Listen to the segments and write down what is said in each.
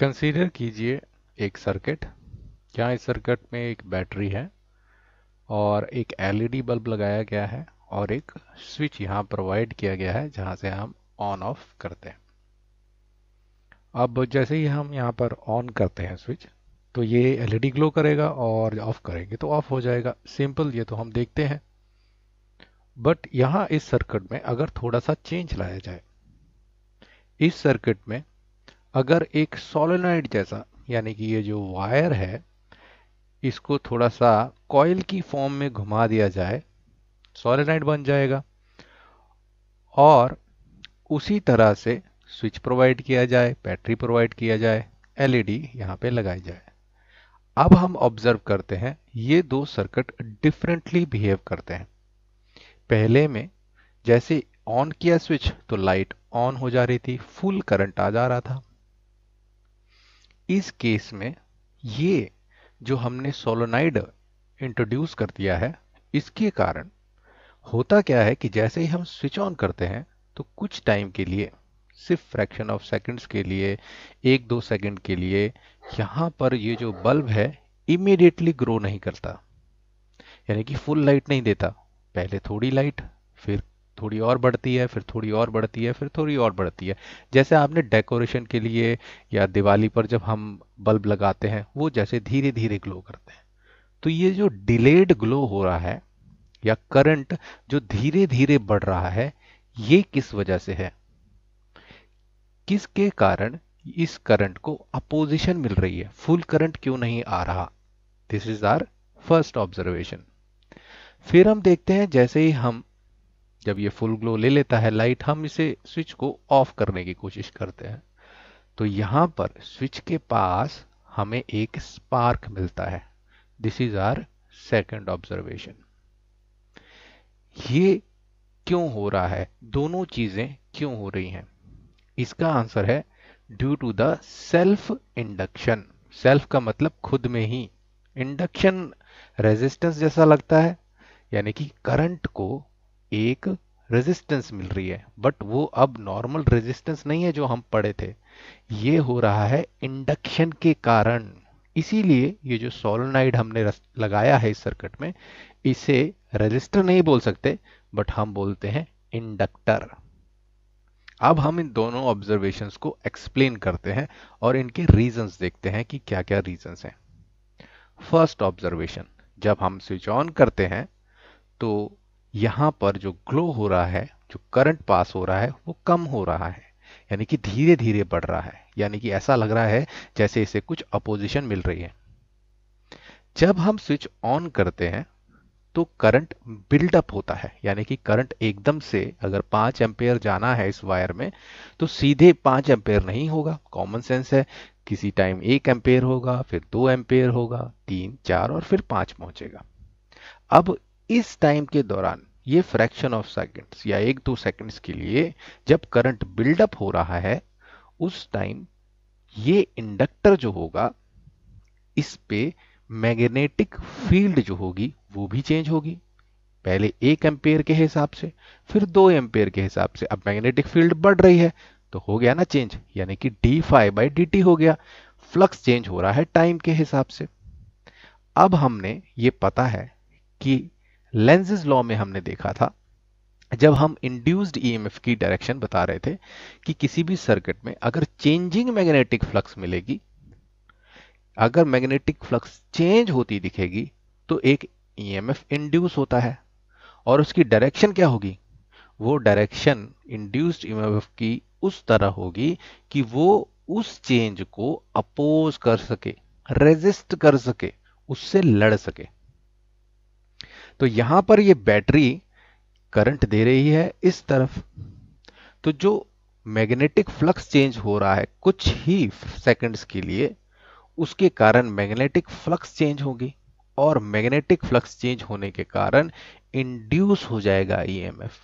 Consider कीजिए एक circuit, क्या इस सर्किट में एक बैटरी है और एक एलईडी बल्ब लगाया गया है और एक स्विच यहाँ प्रोवाइड किया गया है जहाँ से हम ऑन ऑफ करते हैं। अब जैसे ही हम यहाँ पर ऑन करते हैं स्विच, तो ये एलईडी ग्लो करेगा और ऑफ करेंगे तो ऑफ हो जाएगा, सिंपल, ये तो हम देखते हैं। बट यहाँ इस सर्किट में अगर थोड़ा सा चेंज लाया जाए, इस सर्किट में अगर एक सोलेनॉइड जैसा, यानी कि ये जो वायर है इसको थोड़ा सा कॉइल की फॉर्म में घुमा दिया जाए, सोलेनॉइड बन जाएगा। और उसी तरह से स्विच प्रोवाइड किया जाए, बैटरी प्रोवाइड किया जाए, एलईडी यहाँ पे लगाई जाए। अब हम ऑब्जर्व करते हैं ये दो सर्किट डिफरेंटली बिहेव करते हैं। पहले में जैसे ऑन किया स्विच तो लाइट ऑन हो जा रही थी, फुल करंट आ जा रहा था। इस केस में ये जो हमने सोलेनॉइड इंट्रोड्यूस कर दिया है, इसके कारण होता क्या है कि जैसे ही हम स्विच ऑन करते हैं तो कुछ टाइम के लिए, सिर्फ फ्रैक्शन ऑफ सेकंड्स के लिए, 1-2 सेकंड के लिए, यहाँ पर ये जो बल्ब है इमीडिएटली ग्रो नहीं करता, यानी कि फुल लाइट नहीं देता। पहले थोड़ी लाइट, फिर थोड़ी और बढ़ती है, फिर थोड़ी और बढ़ती है, फिर थोड़ी और बढ़ती है। जैसे आपने डेकोरेशन के लिए या दिवाली पर जब हम बल्ब लगाते हैं वो जैसे धीरे धीरे ग्लो करते हैं, तो ये जो डिलेड ग्लो हो रहा है या करंट जो धीरे धीरे बढ़ रहा है, ये किस वजह से है, किसके कारण इस करंट को अपोजिशन मिल रही है, फुल करंट क्यों नहीं आ रहा। This is our first observation. फिर हम देखते हैं जैसे ही हम, जब ये फुल ग्लो ले लेता है लाइट, हम इसे स्विच को ऑफ करने की कोशिश करते हैं तो यहाँ पर स्विच के पास हमें एक स्पार्क मिलता है। This is our second observation. ये क्यों हो रहा है, दोनों चीजें क्यों हो रही हैं, इसका आंसर है due to the self induction. Self का मतलब खुद में ही, इंडक्शन रेजिस्टेंस जैसा लगता है, यानी कि करंट को एक रेजिस्टेंस मिल रही है, बट वो अब नॉर्मल रेजिस्टेंस नहीं है जो हम पढ़े थे, ये हो रहा है इंडक्शन के कारण। इसीलिए ये जो सोलेनॉइड हमने लगाया है इस सर्किट में, इसे रेजिस्टर नहीं बोल सकते, बट हम बोलते हैं इंडक्टर। अब हम इन दोनों ऑब्जर्वेशंस को एक्सप्लेन करते हैं और इनके रीजंस देखते हैं कि क्या क्या रीजंस हैं। फर्स्ट ऑब्जर्वेशन, जब हम स्विच ऑन करते हैं तो यहाँ पर जो ग्लो हो रहा है, जो करंट पास हो रहा है, वो कम हो रहा है, यानी कि धीरे धीरे बढ़ रहा है, यानी कि ऐसा लग रहा है जैसे इसे कुछ अपोजिशन मिल रही है। जब हम स्विच ऑन करते हैं तो करंट बिल्डअप होता है, यानी कि करंट एकदम से, अगर 5 एम्पेयर जाना है इस वायर में तो सीधे 5 एम्पेयर नहीं होगा, कॉमन सेंस है, किसी टाइम 1 एम्पेयर होगा, फिर 2 एम्पेयर होगा, 3, 4 और फिर 5 पहुंचेगा। अब इस टाइम के दौरान ये फ्रैक्शन ऑफ सेकंड्स या 1-2 सेकंड्स के लिए जब करंट बिल्डअप हो रहा है, उस टाइम ये इंडक्टर जो होगा इस पे मैग्नेटिक फील्ड जो होगी वो भी चेंज होगी, पहले 1 एम्पेयर के हिसाब से, फिर 2 एम्पेयर के हिसाब से। अब मैग्नेटिक फील्ड बढ़ रही है तो हो गया ना चेंज, यानी कि dϕ/dt हो गया, फ्लक्स चेंज हो रहा है टाइम के हिसाब से। अब हमने ये पता है कि लेंज़ लॉ में हमने देखा था जब हम इंड्यूस्ड ईएमएफ की डायरेक्शन बता रहे थे कि किसी भी सर्किट में अगर चेंजिंग मैग्नेटिक फ्लक्स मिलेगी, अगर मैग्नेटिक फ्लक्स चेंज होती दिखेगी तो एक ईएमएफ इंड्यूस होता है और उसकी डायरेक्शन क्या होगी, वो डायरेक्शन इंड्यूस्ड ईएमएफ की उस तरह होगी कि वो उस चेंज को अपोज कर सके, रेजिस्ट कर सके, उससे लड़ सके। तो यहां पर ये बैटरी करंट दे रही है इस तरफ, तो जो मैग्नेटिक फ्लक्स चेंज हो रहा है कुछ ही सेकंड्स के लिए, उसके कारण मैग्नेटिक फ्लक्स चेंज होगी और मैग्नेटिक फ्लक्स चेंज होने के कारण इंड्यूस हो जाएगा ईएमएफ।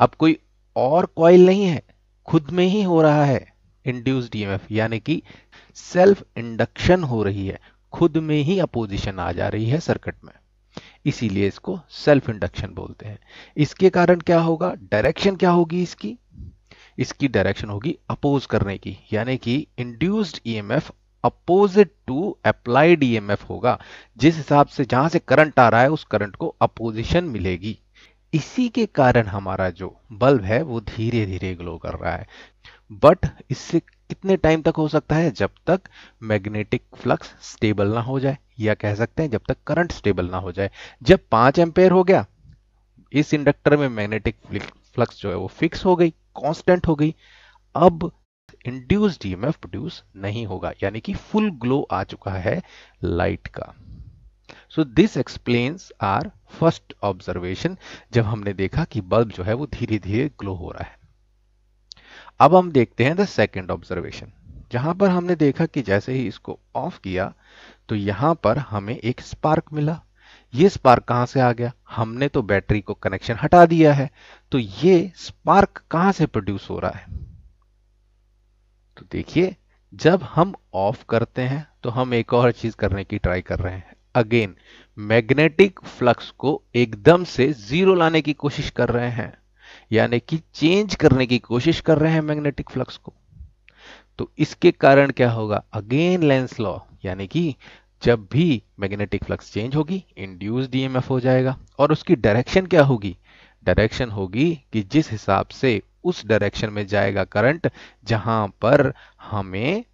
अब कोई और कॉइल नहीं है, खुद में ही हो रहा है इंड्यूस्ड ईएमएफ, यानी कि सेल्फ इंडक्शन हो रही है, खुद में ही अपोजिशन आ जा रही है सर्किट में, इसीलिए इसको सेल्फ इंडक्शन बोलते हैं। इसके कारण क्या होगा, डायरेक्शन क्या होगी इसकी, इसकी डायरेक्शन होगी अपोज करने की, यानी कि induced EMF opposite to applied EMF होगा। जिस हिसाब से जहां से करंट आ रहा है उस करंट को अपोजिशन मिलेगी। इसी के कारण हमारा जो बल्ब है वो धीरे धीरे ग्लो कर रहा है। बट इससे कितने टाइम तक हो सकता है? जब तक मैग्नेटिक फ्लक्स स्टेबल ना हो जाए, या कह सकते हैं जब तक करंट स्टेबल ना हो जाए। जब 5 एम्पेयर हो गया इस इंडक्टर में, मैग्नेटिक फ्लक्स जो है वो फिक्स हो गई, कांस्टेंट हो गई। अब इंड्यूस्ड ईएमएफ प्रोड्यूस नहीं होगा, यानी कि फुल ग्लो आ चुका है लाइट का। So this explains our first observation, जब हमने देखा कि बल्ब जो है वो धीरे धीरे ग्लो हो रहा है। अब हम देखते हैं द सेकंड ऑब्जर्वेशन, जहां पर हमने देखा कि जैसे ही इसको ऑफ किया तो यहां पर हमें एक स्पार्क मिला। ये स्पार्क कहां से आ गया? हमने तो बैटरी को कनेक्शन हटा दिया है, तो ये स्पार्क कहां से प्रोड्यूस हो रहा है? तो देखिए, जब हम ऑफ करते हैं तो हम एक और चीज करने की ट्राई कर रहे हैं। अगेन मैग्नेटिक फ्लक्स को एकदम से जीरो लाने की कोशिश कर रहे हैं, यानी कि चेंज करने की कोशिश कर रहे हैं मैग्नेटिक फ्लक्स को। तो इसके कारण क्या होगा? अगेन लेंस लॉ, यानी कि जब भी मैग्नेटिक फ्लक्स चेंज होगी इंड्यूस्ड ईएमएफ हो जाएगा। और उसकी डायरेक्शन क्या होगी? डायरेक्शन होगी कि जिस हिसाब से उस डायरेक्शन में जाएगा करंट, जहां पर हमें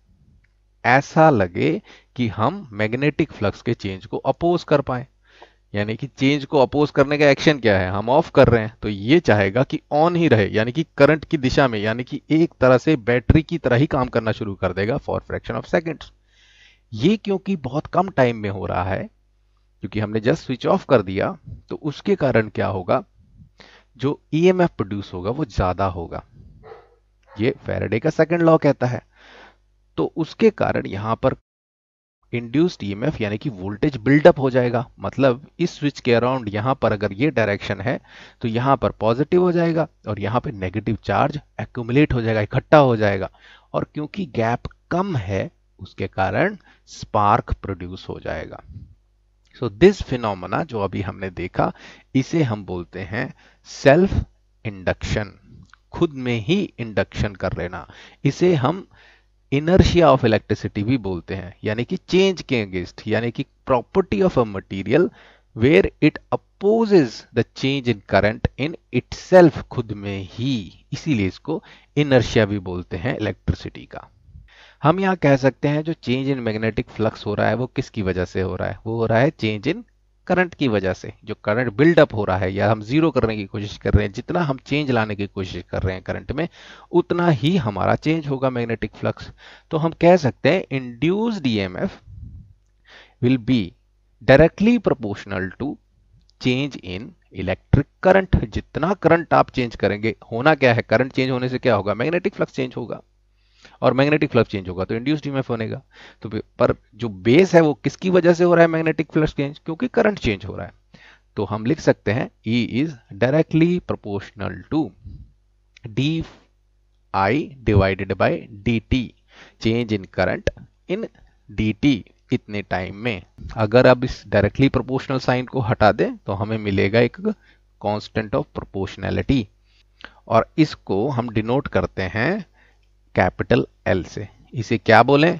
ऐसा लगे कि हम मैग्नेटिक फ्लक्स के चेंज को अपोज कर पाए। यानी कि चेंज को अपोज करने का एक्शन क्या है? हम ऑफ कर रहे हैं, तो ये चाहेगा कि ऑन ही रहे, यानी कि करंट की दिशा में, यानी कि एक तरह से बैटरी की तरह ही काम करना शुरू कर देगा फॉर फ्रैक्शन ऑफ सेकंड्स। ये क्योंकि बहुत कम टाइम में हो रहा है, क्योंकि हमने जस्ट स्विच ऑफ कर दिया, तो उसके कारण क्या होगा? जो ईएमएफ प्रोड्यूस होगा वो ज्यादा होगा। ये फैराडे का सेकेंड लॉ कहता है। तो उसके कारण यहाँ पर इंड्यूस्ड ईएमएफ यानी कि वोल्टेज बिल्डअप हो जाएगा। मतलब इस स्विच के अराउंड यहाँ पर अगर ये डायरेक्शन है तो यहाँ पर पॉजिटिव हो जाएगा और यहाँ पर नेगेटिव चार्ज एक्यूमुलेट हो जाएगा, इकट्ठा हो जाएगा। और क्योंकि गैप कम है उसके कारण स्पार्क प्रोड्यूस हो जाएगा। सो दिस फिनोमेना जो अभी हमने देखा, इसे हम बोलते हैं सेल्फ इंडक्शन, खुद में ही इंडक्शन कर लेना। इसे हम इनर्शिया ऑफ इलेक्ट्रिसिटी भी बोलते हैं, यानी कि चेंज के अगेंस्ट, यानी कि property of a material where it opposes the change in current in itself, खुद में ही। इसीलिए इसको इनर्शिया भी बोलते हैं इलेक्ट्रिसिटी का। हम यहाँ कह सकते हैं जो चेंज इन मैग्नेटिक फ्लक्स हो रहा है वो किसकी वजह से हो रहा है? वो हो रहा है चेंज इन करंट की वजह से। जो करंट बिल्डअप हो रहा है या हम जीरो करने की कोशिश कर रहे हैं, जितना हम चेंज लाने की कोशिश कर रहे हैं करंट में, उतना ही हमारा चेंज होगा मैग्नेटिक फ्लक्स। तो हम कह सकते हैं induced EMF will be directly proportional to change in electric current. जितना करंट आप चेंज करेंगे, होना क्या है, करंट चेंज होने से क्या होगा? मैग्नेटिक फ्लक्स चेंज होगा, और मैग्नेटिक फ्लक्स चेंज होगा तो इंड्यूस्ड ईएमएफ बनेगा। तो पर जो बेस है वो किसकी वजह से हो रहा है मैग्नेटिक फ्लक्स चेंज? क्योंकि करंट चेंज हो रहा है। तो हम लिख सकते हैं E is directly proportional to DI/DT, change in current in DT, इतने टाइम में। अगर अब इस डायरेक्टली प्रोपोर्शनल साइन को हटा दें तो हमें मिलेगा एक कॉन्स्टेंट ऑफ प्रोपोर्शनैलिटी, और इसको हम डिनोट करते हैं कैपिटल L से। इसे क्या बोलें?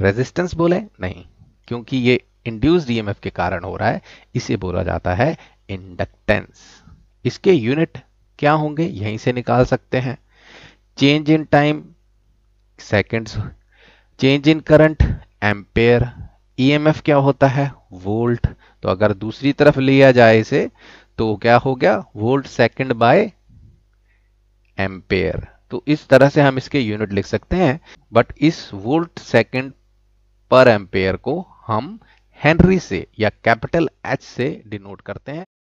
रेजिस्टेंस बोलें? नहीं, क्योंकि ये इंड्यूस्ड ईएमएफ के कारण हो रहा है, इसे बोला जाता है इंडक्टेंस। इसके यूनिट क्या होंगे? यहीं से निकाल सकते हैं। Change in time seconds, change in current ampere, EMF क्या होता है? वोल्ट। तो अगर दूसरी तरफ लिया जाए इसे तो क्या हो गया? Volt second by ampere. तो इस तरह से हम इसके यूनिट लिख सकते हैं। बट इस वोल्ट सेकंड पर एम्पेयर को हम हेनरी से या कैपिटल H से डिनोट करते हैं।